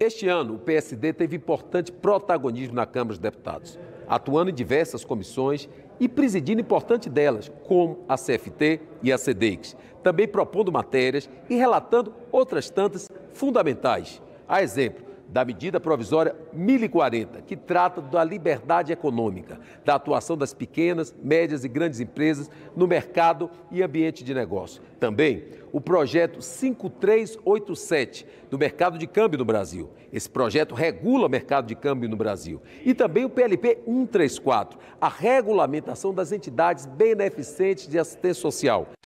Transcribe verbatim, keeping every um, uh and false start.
Este ano, o P S D teve importante protagonismo na Câmara dos Deputados, atuando em diversas comissões e presidindo importante delas, como a C F T e a CEDEX, também propondo matérias e relatando outras tantas fundamentais. A exemplo da medida provisória mil e quarenta, que trata da liberdade econômica, da atuação das pequenas, médias e grandes empresas no mercado e ambiente de negócio. Também o projeto cinco três oito sete, do mercado de câmbio no Brasil. Esse projeto regula o mercado de câmbio no Brasil. E também o P L P cento e trinta e quatro, a regulamentação das entidades beneficentes de assistência social.